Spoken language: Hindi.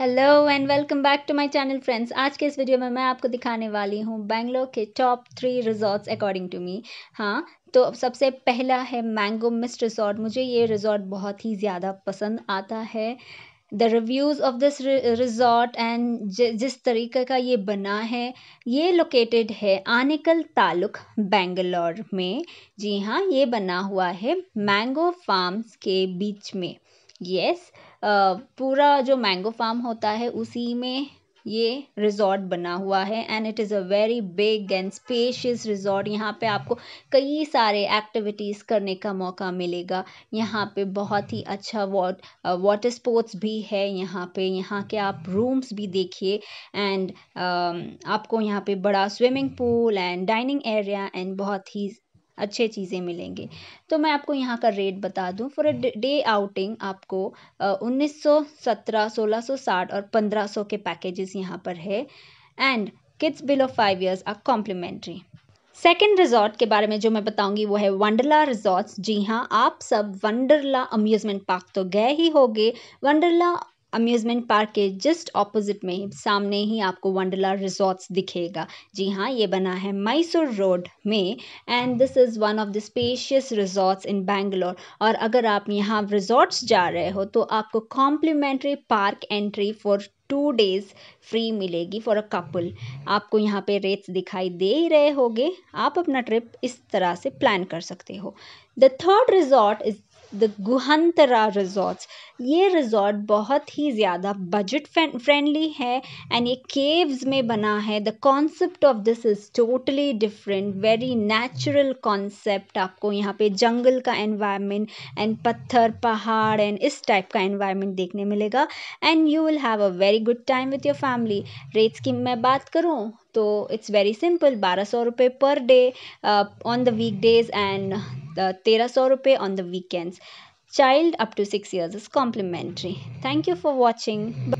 Hello and welcome back to my channel friends. आज के इस वीडियो में मैं आपको दिखाने वाली हूँ बैंगलोर के top 3 resorts according to me. हाँ, तो सबसे पहला है मैंगो मिस्ट रिसॉर्ट। मुझे ये रिजॉर्ट बहुत ही ज़्यादा पसंद आता है। The reviews of this resort and जिस तरीके का ये बना है, ये लोकेटेड है आनेकल तालुक बेंगलोर में। जी हाँ, ये बना हुआ है मैंगो फार्म्स के बीच में। यस, पूरा जो मैंगो फार्म होता है उसी में ये रिज़ॉर्ट बना हुआ है and it is a very big and spacious resort. यहाँ पे आपको कई सारे एक्टिविटीज़ करने का मौका मिलेगा। यहाँ पे बहुत ही अच्छा वाटर स्पोर्ट्स भी है। यहाँ पे यहाँ के आप रूम्स भी देखिए एंड आपको यहाँ पे बड़ा swimming pool and dining area and बहुत ही अच्छे चीज़ें मिलेंगे। तो मैं आपको यहाँ का रेट बता दूँ। फॉर अ डे आउटिंग आपको 1900, 1700, 1660 और 1500 के पैकेजेस यहाँ पर है and kids below 5 years are complimentary. Second resort के बारे में जो मैं बताऊंगी वो है वंडरला रिजॉर्ट्स। जी हाँ, आप सब वंडरला अम्यूज़मेंट पार्क तो गए ही होंगे। वंडरला अम्यूज़मेंट पार्क के जस्ट ऑपोजिट में सामने ही आपको वंडरला रिजॉर्ट्स दिखेगा। जी हाँ, ये बना है मैसूर रोड में and this is one of the spacious resorts in Bangalore. और अगर आप यहाँ रिजॉर्ट्स जा रहे हो तो आपको complimentary park entry for 2 days free मिलेगी फॉर अ कपल। आपको यहाँ पे रेट्स दिखाई दे ही रहे होंगे। आप अपना ट्रिप इस तरह से प्लान कर सकते हो। The third resort is the Guhantara resorts. ये रिजॉर्ट बहुत ही ज़्यादा बजट फ्रेंडली है एंड ये केव्स में बना है। The concept of this is totally different, very natural concept. आपको यहाँ पे जंगल का एनवायरनमेंट एंड पत्थर पहाड़ एंड इस टाइप का एनवायरनमेंट देखने मिलेगा and you will have a very good time with your family. Rates की मैं बात करूँ तो इट्स वेरी सिंपल, 1200 रुपये per day on the weekdays and 1300 रुपये on the weekends. Child up to 6 years is complimentary. Thank you for watching.